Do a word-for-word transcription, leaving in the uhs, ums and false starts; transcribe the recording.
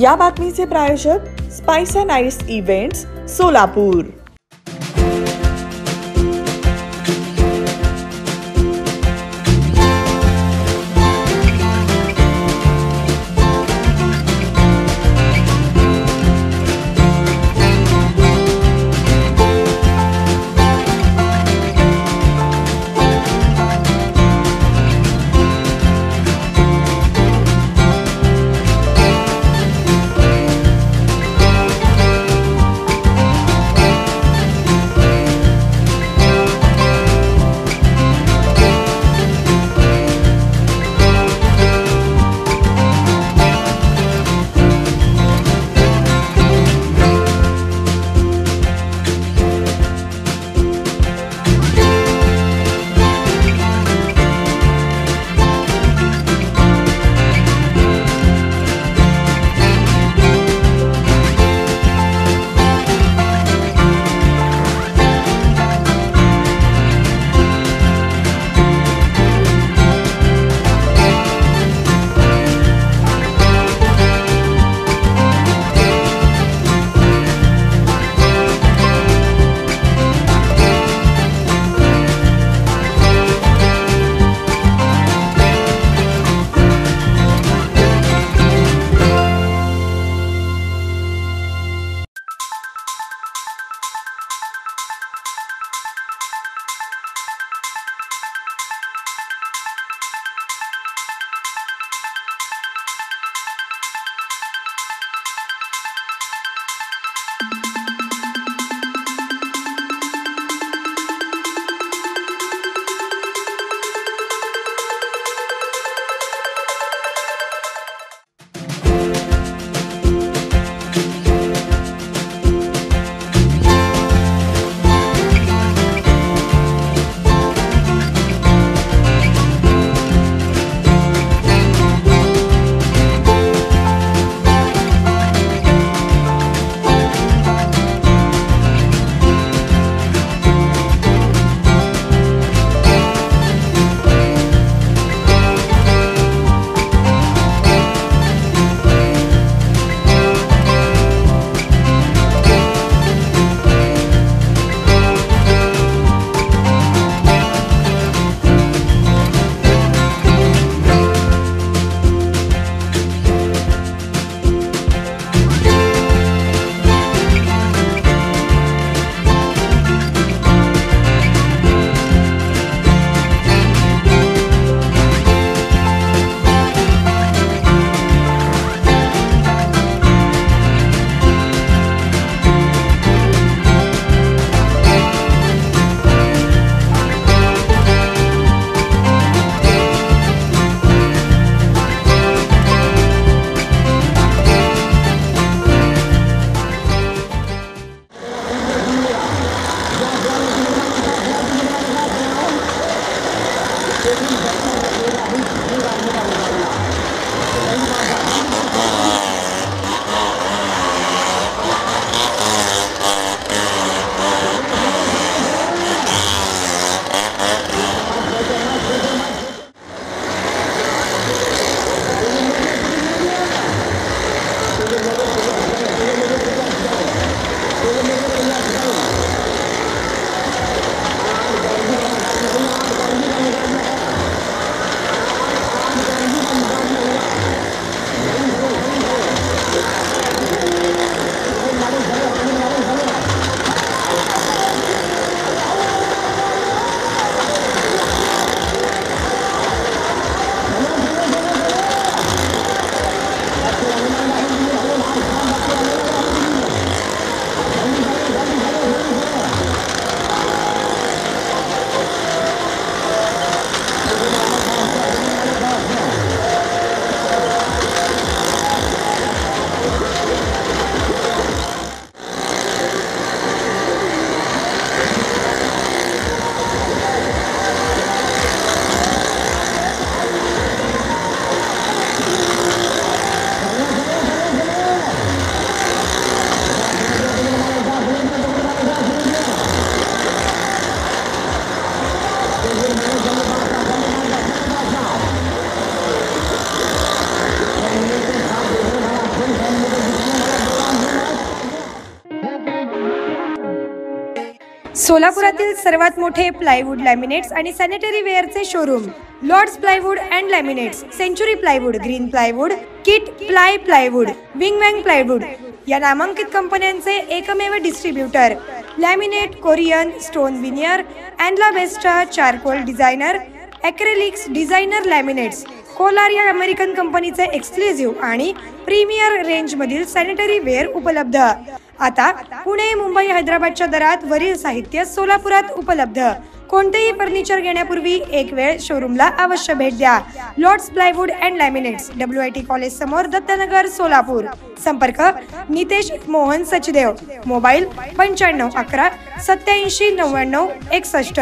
या बातमीचे प्रायोजक spice and ice events Solapur. सोलापुरातील सर्वात मोठे प्लायवूड लॅमिनेट्स आणि सॅनिटरी वेअरचे showroom Lords plywood and laminates, century plywood, green plywood, kit ply plywood, wing Wang plywood या नामांकित कंपन्यांचे एकमेव distributor. Laminate, Corian, stone veneer, अँडला बेस्टा, charcoal designer, acrylics, designer laminates, कोलार या अमेरिकन कंपनीचे एक्सक्लुझिव्ह आणि प्रीमियर रेंजमधील सॅनिटरी वेअर उपलब्ध। आता पुणे, मुंबई, हैदराबादच्या दरात वरील साहित्य सोलापुरात उपलब्ध। कोणतेही फर्निचर घेण्यापूर्वी एक वेळ शोरूमला अवश्य भेट द्या। Lords plywood and laminates, W I T college समोर, दत्तनगर, सोलापूर। संपर्क नितेश मोहन सचदेव, मोबाईल पंच्याण्णव अकरा सत्याऐंशी नव्याण्णव एकसष्ट।